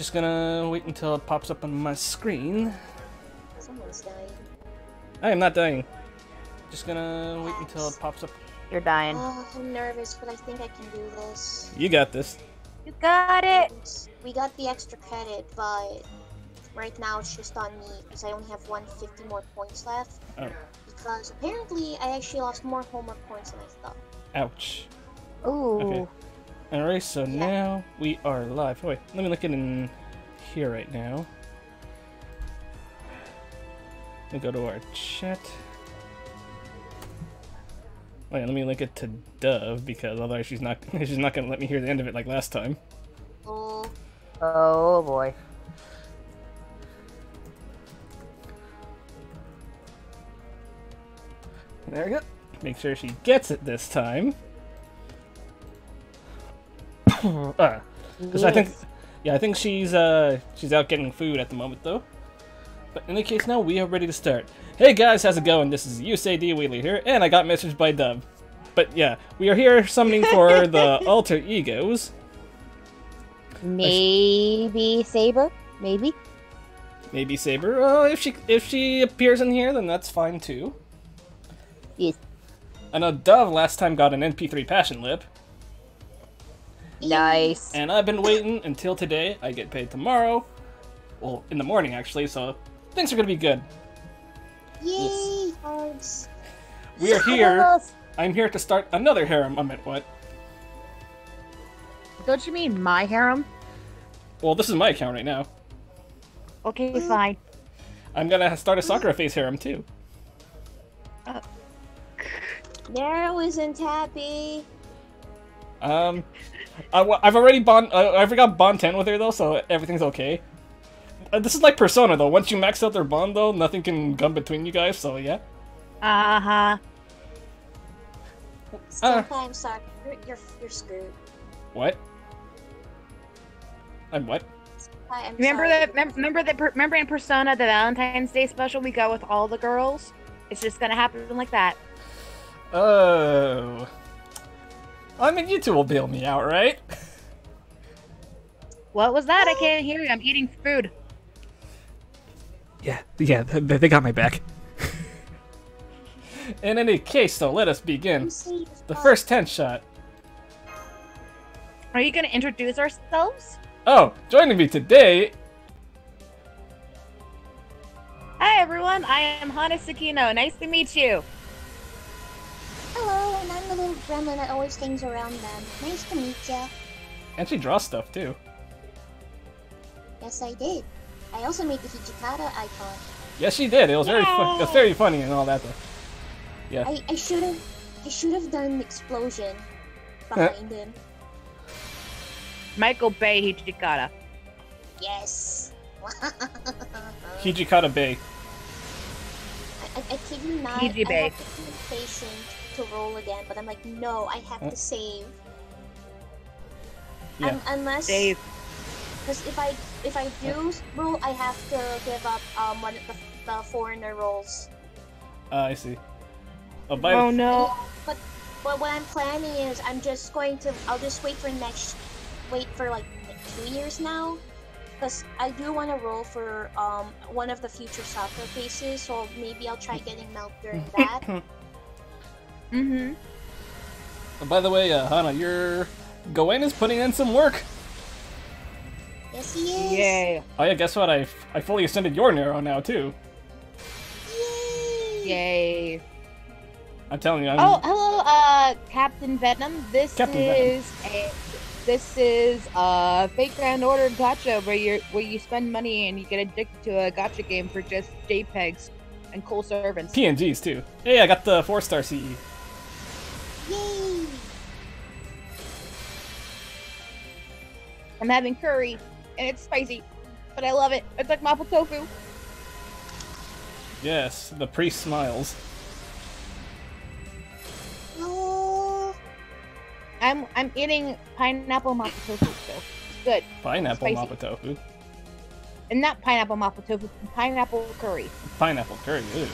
Just gonna wait until it pops up on my screen. Someone's dying. I am not dying. Just gonna wait until it pops up. You're dying. Oh, I'm nervous, but I think I can do this. You got this. You got it! We got the extra credit, but right now it's just on me because I only have 150 more points left. Oh. Because apparently I actually lost more homework points than I thought. Ouch. Ooh. Okay. Alright, so now we are live. Oh, wait, let me look in here right now. Let me go to our chat. Wait, let me link it to Dove because otherwise she's not gonna let me hear the end of it like last time. Oh boy. There we go. Make sure she gets it this time. Yes. I think she's out getting food at the moment though. But in any case, now we are ready to start. Hey guys, how's it going? This is Yusei D-Wheely here, and I got messaged by Dove. But yeah, we are here summoning for the alter egos. Maybe Saber? Maybe? Maybe Saber. Oh, if she appears in here, then that's fine too. Yes. I know Dove last time got an NP3 Passionlip. Nice. And I've been waiting until today. I get paid tomorrow. Well, in the morning actually, so... things are gonna be good. Yay! Yes. We are here. I'm here to start another harem. I meant what? Don't you mean my harem? Well, this is my account right now. Okay, fine. I'm gonna start a Sakura face harem too. Nero isn't happy. I've already I forgot bond 10 with her though, so everything's okay. This is like Persona, though. Once you max out their bond, though, nothing can come between you guys, so yeah. Uh-huh. Still playing soccer. You're screwed. What? I'm what? I'm remember in Persona, the Valentine's Day special we got with all the girls? It's just gonna happen like that. Oh. I mean, you two will bail me out, right? What was that? I can't hear you. I'm eating food. Yeah, they got my back. In any case, though, let us begin. The first 10 shot. Are you going to introduce ourselves? Oh, joining me today... Hi, everyone. I am Hana Sakino. Nice to meet you. Hello, and I'm the little gremlin that always hangs around them. Nice to meet you. And she draws stuff, too. Yes, I did. I also made the Hijikata icon. Yes, she did. It was very fun. It was very funny and all that. Though. Yeah. I should have done an explosion behind him. Michael Bay Hijikata. Yes. Hijikata Bay. I kid you not. I have to be patient to roll again, but I'm like, no, I have to save. Yeah. Unless. Save. Because if I do roll, I have to give up one of the foreigner rolls. I see. Oh no! But what I'm planning is I'll just wait for like 2 years now, because I do want to roll for one of the future soccer faces, so maybe I'll try getting Melt during that. Mhm. Oh, by the way, Hana, your Gawain is putting in some work. Yes, he is! Yay! Oh yeah, guess what? I fully ascended your Nero now, too. Yay! Yay! I'm telling you, Oh, hello, Captain Venom. This is Fate Grand Order gacha, where you spend money and you get addicted to a gacha game for just JPEGs and cool servants. PNGs, too. Hey, I got the 4-star CE. Yay! I'm having curry. And it's spicy, but I love it. It's like mapo tofu. Yes, the priest smiles. Oh. I'm eating pineapple mapo tofu, so it's good. Pineapple mapo tofu. And not pineapple mapo tofu, pineapple curry. Pineapple curry, ew.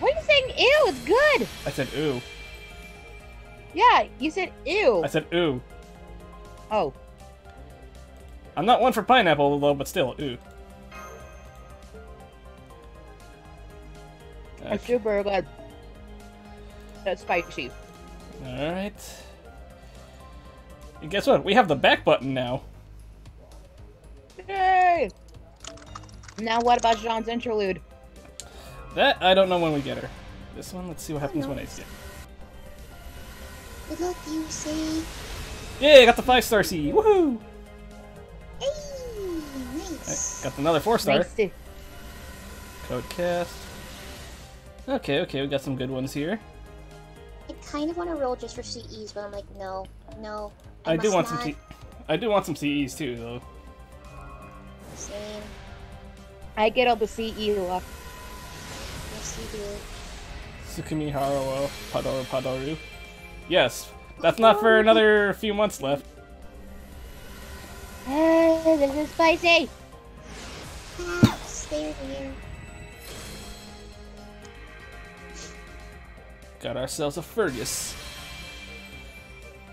What are you saying? Ew, it's good. I said ew. Yeah, you said ew. I said ew. Oh. I'm not one for pineapple, though, but still, ooh. Okay. It's super good. That's spicy. Alright. And guess what? We have the back button now. Yay! Now what about Jean's interlude? That, I don't know when we get her. This one, let's see what happens when I see it. Good luck, you see. Yay, I got the 5-star C! Woohoo! Hey, nice! Right, got another 4-star. Nice. Code cast. Okay, okay, we got some good ones here. I kind of want to roll just for CEs, but I'm like, no, no. I do want some CEs too, though. Same. I get all the CE luck. Yes, you do. Tsukumi Harawa Padoru Padoru. Yes, that's not for another few months left. This is spicy! Stay here. Got ourselves a Fergus.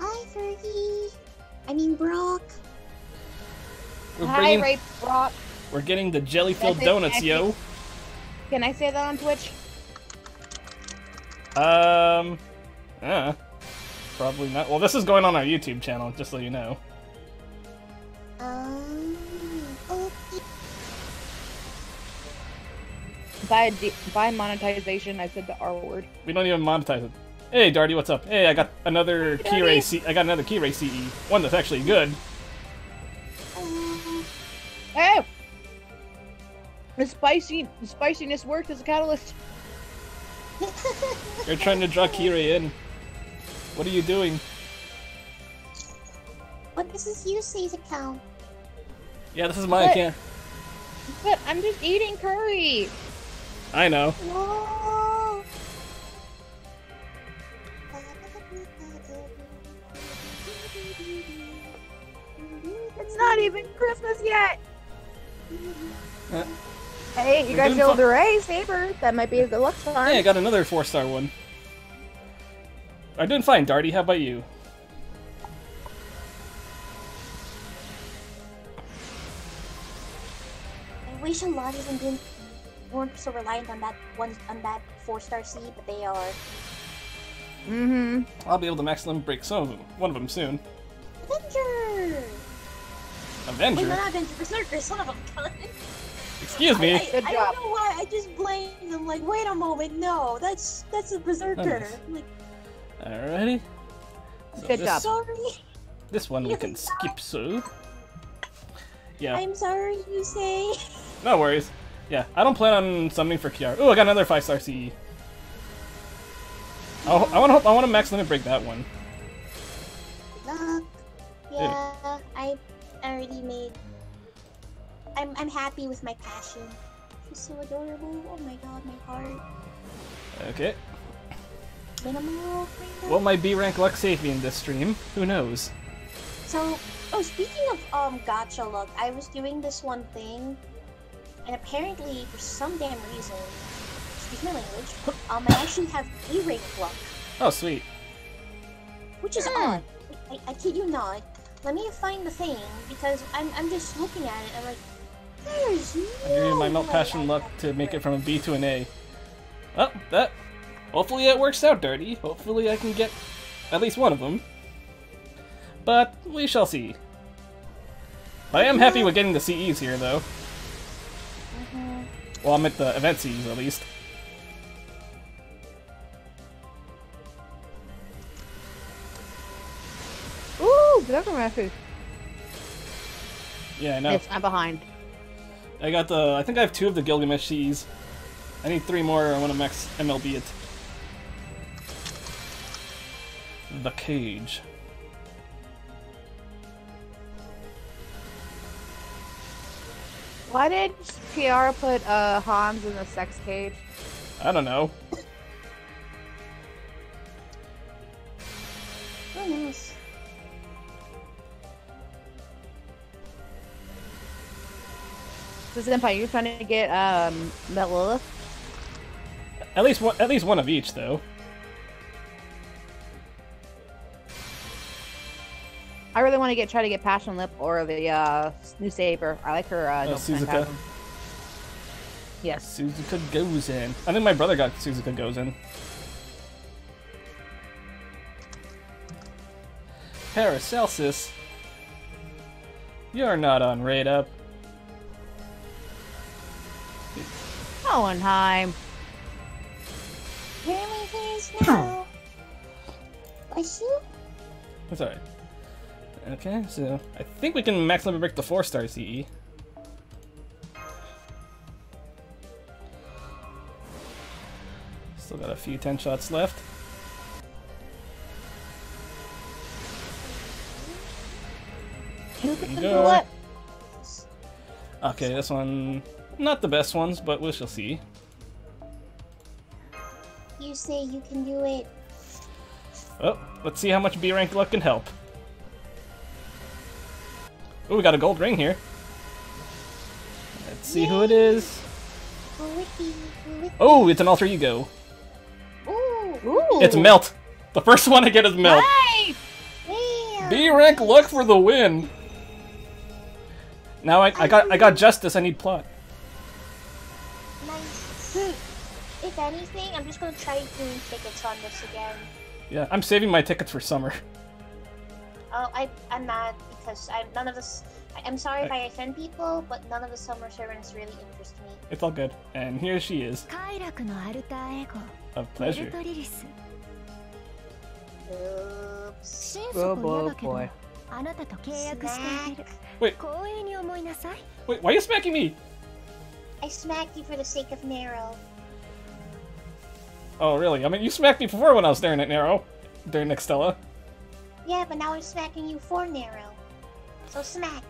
Hi, Fergie. I mean, Brock. Hi, Ray Brock. We're getting the jelly-filled donuts, yo. Can I say that on Twitch? Probably not. Well, this is going on our YouTube channel, just so you know. Okay. By monetization, I said the R word. We don't even monetize it. Hey, Darty, what's up? Hey, I got another Kirei C. I got another Kirei CE. One that's actually good. Oh! The spiciness worked as a catalyst. You're trying to draw Kirei in. What are you doing? What, this is Yusei's account. Yeah, this is my account. But I'm just eating curry. I know. Whoa. It's not even Christmas yet. Hey, you guys killed the Ray Saber. That might be a good luck star. Hey, I got another 4-star one. I'm doing fine, Darty. How about you? I wish a lot of them weren't so reliant on that one, on that 4-star C, but they are. Mm-hmm. I'll be able to maximum break some of them. One of them soon. Avenger. Avenger. Wait, not Avenger. Berserker. Son of a gun. Excuse me. I don't know why. I just blamed them. Like, wait a moment. No, that's a Berserker. Nice. Like, alrighty. So good job. Sorry. This one we can skip, so. Yeah. I'm sorry, you say. No worries. Yeah, I don't plan on summoning for Kiara. Ooh, I got another 5-star CE. I want to max limit break that one. Look. Yeah, ew. I already made. I'm happy with my passion. She's so adorable. Oh my god, my heart. Okay. Will my B rank luck save me in this stream? Who knows? So, oh, speaking of gacha luck, I was doing this one thing, and apparently for some damn reason, excuse my language, I actually have B rank luck. Oh, sweet. Which is odd. I kid you not. Let me find the thing because I'm just looking at it. I'm like, there's no. I'm doing my melt passion luck to make it from a B to an A. Oh, that. Hopefully it works out, Dirty. Hopefully I can get at least one of them. But we shall see. I am happy with getting the CEs here, though. Mm-hmm. Well, I'm at the event CEs, at least. Ooh, look at my food. Yeah, I know. Yes, I'm behind. I got the... I think I have 2 of the Gilgamesh CEs. I need 3 more, or I want to max MLB it. The cage. Why did Kiara put Hans in the sex cage? I don't know. Who knows? So Senpai, you're trying to get Melilith? At least one of each, though. I really want to try to get Passionlip or the new saber. I like her. Suzuka. Yes. Suzuka Gozen. I think my brother got Suzuka Gozen. Paracelsus. You're not on raid up. Hohenheim. Where am I going now? I see. That's alright. Okay, so I think we can maximum break the 4-star CE. Still got a few 10 shots left. Go. Okay, this one, not the best ones, but we shall see. You say you can do it. Oh, let's see how much B rank luck can help. Oh, we got a gold ring here. Let's see who it is. Oh, it's an alter ego. Ooh. It's Melt. The first one I get is Melt. Nice. B rank luck for the win. Now I got justice. I need plot. Nice. If anything, I'm just gonna try doing tickets on this again. Yeah, I'm saving my tickets for summer. Oh, I'm mad because I'm sorry if I offend people, but none of the summer servants really interest me. It's all good. And here she is. Of pleasure. Oops. Oh boy. Smack. Wait, why are you smacking me? I smacked you for the sake of Nero. Oh, really? I mean, you smacked me before when I was staring at Nero. During Nextella. Yeah, but now I'm smacking you for Nero. So smack.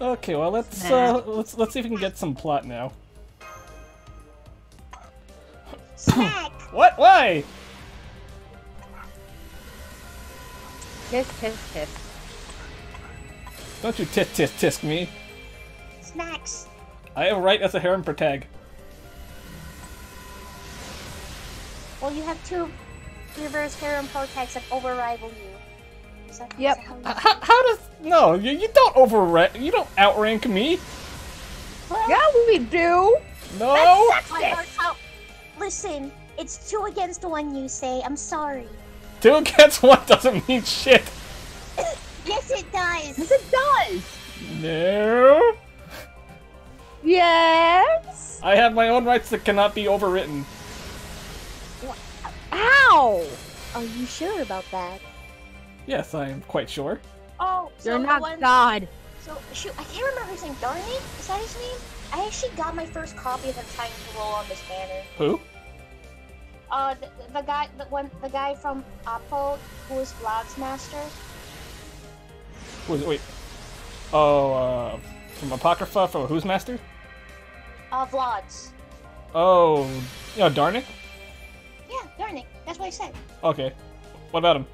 Okay, well let's see if we can get some plot now. Smack! What? Why? Tisk, tisk, tisk. Don't you tisk, tisk, tisk me. Smacks. I have right as a harem per tag. Well, you have two reverse harem per tags that overrival you. Is that, yep. Is that how does... No, you don't you don't outrank me. Well, yeah, we do. No. Listen, it's 2 against 1, you say. I'm sorry. 2 against 1 doesn't mean shit. Yes, it does. Yes, it does. No. Yes. I have my own rights that cannot be overwritten. What? Ow! Are you sure about that? Yes, I am quite sure. Oh, so you're not God. So shoot, I can't remember his name. Darnik? Is that his name? I actually got my first copy of him trying to roll on this banner. Who? The guy from Apple, who is Vlogs Master. Wait. Oh, from Apocrypha, from who's Master? Vlogs. Oh, you know, Darnik? Yeah, Darnik. That's what I said. Okay. What about him?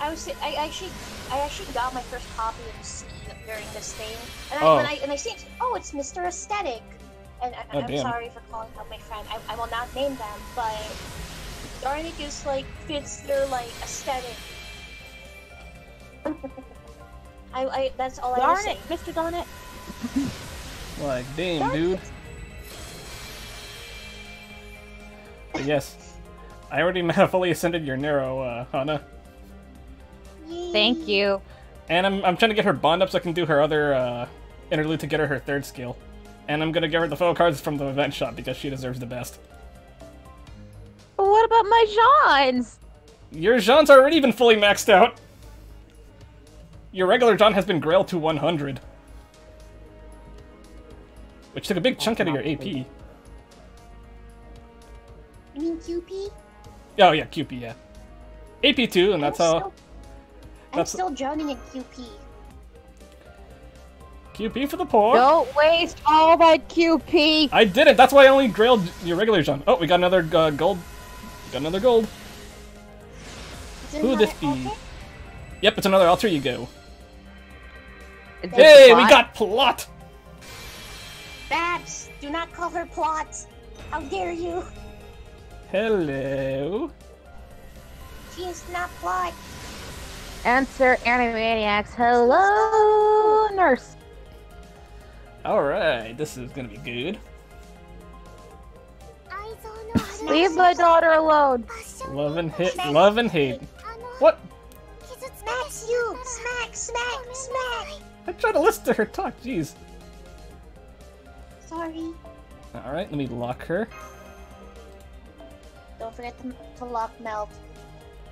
I actually got my first copy of C during this thing, and when I see it, oh, it's Mr. Aesthetic. And I'm sorry for calling out my friend. I will not name them, but Darnik is like fits their like aesthetic. That's all I was saying. Mr. Darnik. Like damn, dude. But yes, I already fully ascended your Nero, Hana. Yay. Thank you. And I'm trying to get her bond up so I can do her other interlude to get her 3rd skill. And I'm gonna give her the photo cards from the event shop because she deserves the best. But what about my Johns? Your Johns are already been fully maxed out. Your regular John has been grailed to 100. Which took a big chunk out of your AP. You mean QP? Oh yeah, QP, yeah. AP 2, and that's how... I'm still drowning in QP. QP for the poor. Don't waste all my QP. I did it. That's why I only grailed your regular John. Oh, we got another gold. We got another gold. Who would this be? Pocket? Yep, it's another alter ego. Hey, we got plot. Babs, do not call her plot. How dare you? Hello. She is not plot. Answer Animaniacs. Hello, nurse. Alright, this is gonna be good. Leave my daughter alone. Love and hate. What? Smacks you! Smack, smack, smack! I'm trying to listen to her talk, jeez. Sorry. Alright, let me lock her. Don't forget to lock Melt.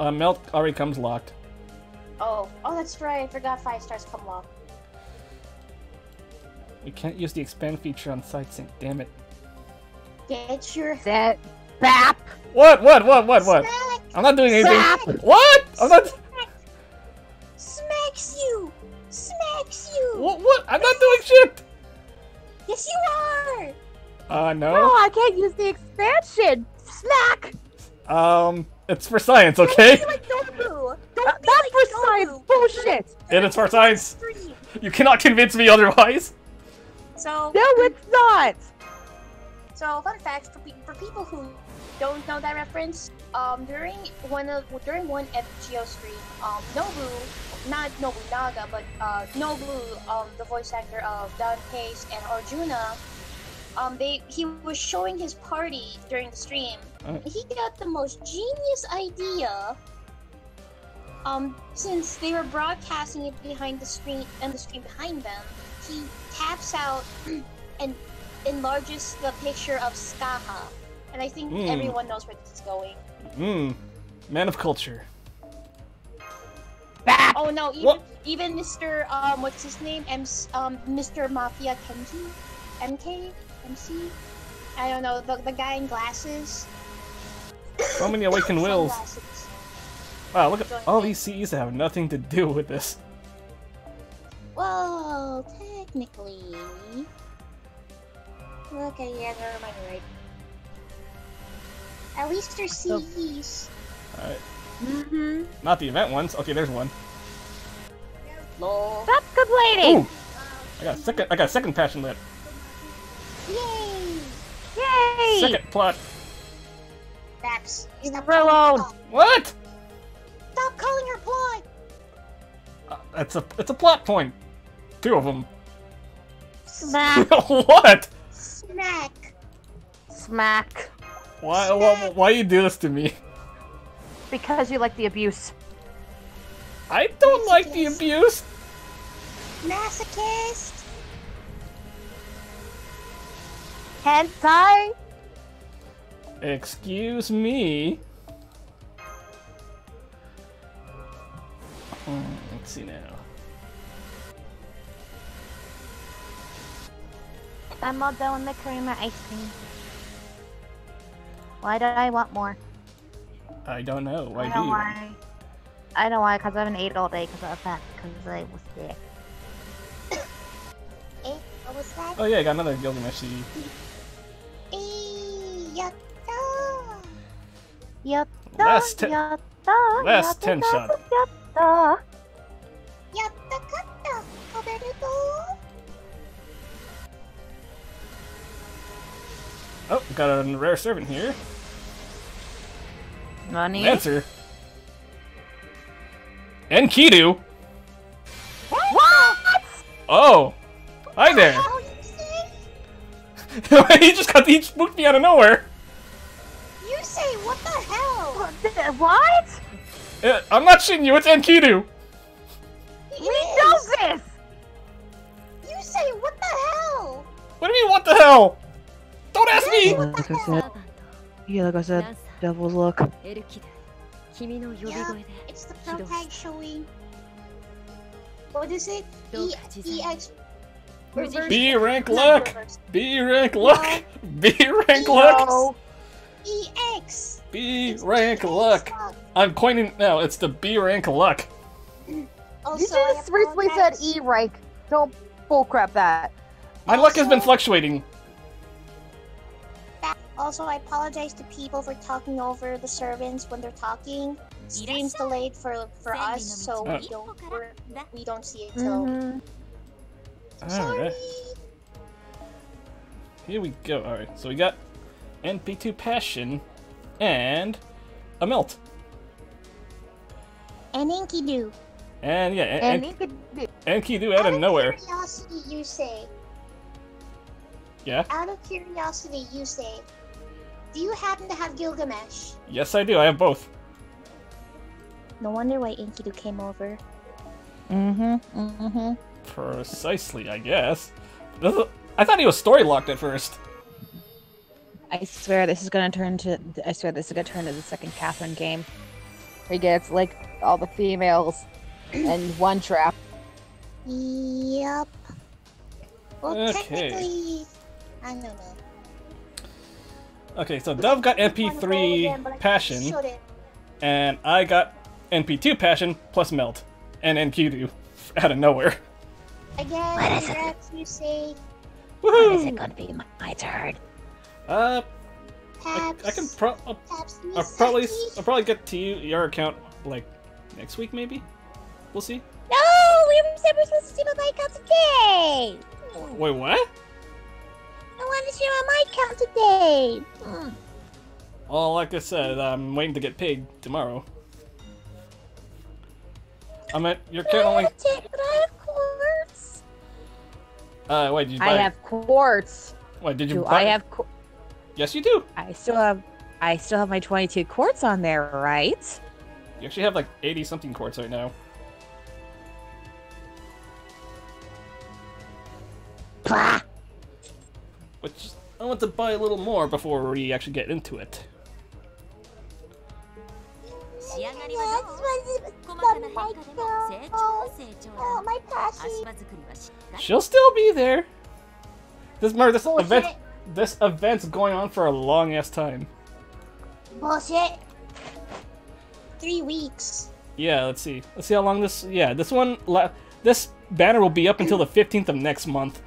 Melt already comes locked. Oh. Oh, that's right. I forgot 5 stars come locked. We can't use the expand feature on SideSync, damn it. Get your set BAP! What? Smack. I'm not doing anything. Smack. What? I'm not. Smacks you! Smacks you! What? I'm not doing shit! Yes, you are! No? No, I can't use the expansion! Smack! It's for science, okay? Don't be like Dobu! Don't be like for Dobu. Science! Bullshit! It is for science! You cannot convince me otherwise! So... No, it's not! So, fun fact, for people who don't know that reference, during one FGO stream, Nobu, the voice actor of Don Case and Arjuna, he was showing his party during the stream. Oh. He got the most genius idea. Since they were broadcasting it behind the screen and the screen behind them, he taps out and enlarges the picture of Skaha. And I think everyone knows where this is going. Man of culture. Oh no, even Mr. What's his name? Mr. Mafia Kenji? MK? MC? I don't know, the guy in glasses. So many awakened wills. Wow, look at all these CEs that have nothing to do with this. Well, technically... Okay, yeah, never mind, right. At least they're CEs. Alright. Mm-hmm. Not the event ones. Okay, there's one. Lol. Stop complaining! Ooh! I got a second Passionlip. Yay! Yay! Second plot. Raps. He's not alone. What? Stop calling her plot! It's a plot point. 2 of them. Smack. What? Smack. Smack. Why you do this to me? Because you like the abuse. I don't like the abuse! Masochist! Hentai? Excuse me. Let's see now. I'm all done with the Karima ice cream. Why do I want more? I don't know. Why do you? I don't know why, because I haven't ate all day because I was fat. Because I was sick. What was that? Oh yeah, I got another Gilgamesh. Yatta! Last 10 shot. Yatta! Yatta kata! Omedetou! Oh, got a rare servant here. Money. Answer. Enkidu. What? Oh, hi there. He spooked me out of nowhere. You say what the hell? What? I'm not shitting you. It's Enkidu. We know this. You say what the hell? What do you mean what the hell? Don't ask me. What the hell? Yeah, like I said. Double look. Yeah, it's the pump tag showing. What is it? B rank luck! B rank luck! B rank luck! EX! B rank luck! I'm coining it now, it's the B rank luck. You just recently said E rank. Don't bullcrap that. My luck has been fluctuating. Also, I apologize to people for talking over the servants when they're talking. Stream's delayed for us, so we don't see it till. Sorry. Right. Here we go. All right, so we got NP2 Passion and a Melt. And Enkidu. And yeah, and Enkidu out of nowhere. Curiosity, you say. Yeah. Out of curiosity, you say. Do you happen to have Gilgamesh? Yes, I do. I have both. No wonder why Enkidu came over. Precisely, I guess. I thought he was story locked at first. I swear this is gonna turn to. I swear this is gonna turn to the second Catherine game. He gets like all the females and one trap. Yep. Well, okay. Technically, I don't know. Okay, so Dove got NP3 Passion, and I got NP2 Passion plus Melt, and NQ2 out of nowhere. Again, congrats, you say. Woohoo! When is it gonna be my turn? Perhaps, I'll probably get to your account like next week, maybe. We'll see. No, we said we're supposed to stream on my account today. Wait, what? I want to stream on my account today. Well, like I said, I'm waiting to get paid tomorrow. I'm at your account only. But I have quartz. Wait, did you buy? I have quartz. Wait, did you buy? I have. Yes, you do. I still have my 22 quartz on there, right? You actually have like 80 something quartz right now. Blah. Which I want to buy a little more before we actually get into it. She'll still be there. This event's going on for a long-ass time. Bullshit. 3 weeks. Yeah, let's see. Let's see how long this... Yeah, this banner will be up until the 15th of next month.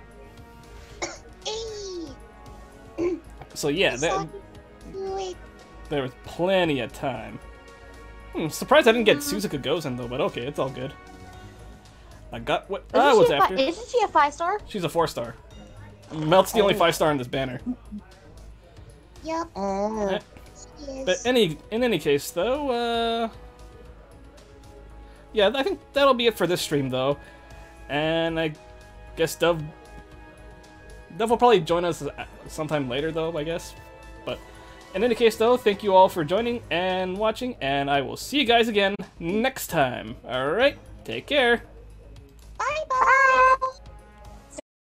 So yeah, there was plenty of time. Surprised I didn't get Suzuka Gozen though, but okay, it's all good. I got what I was after. Isn't she a 5-star? She's a 4-star. Melt's the only 5-star in this banner. Yep. But in any case, though, yeah, I think that'll be it for this stream, though. And I guess Dove will probably join us sometime later, though, I guess. But in any case, though, thank you all for joining and watching, and I will see you guys again next time. All right, take care.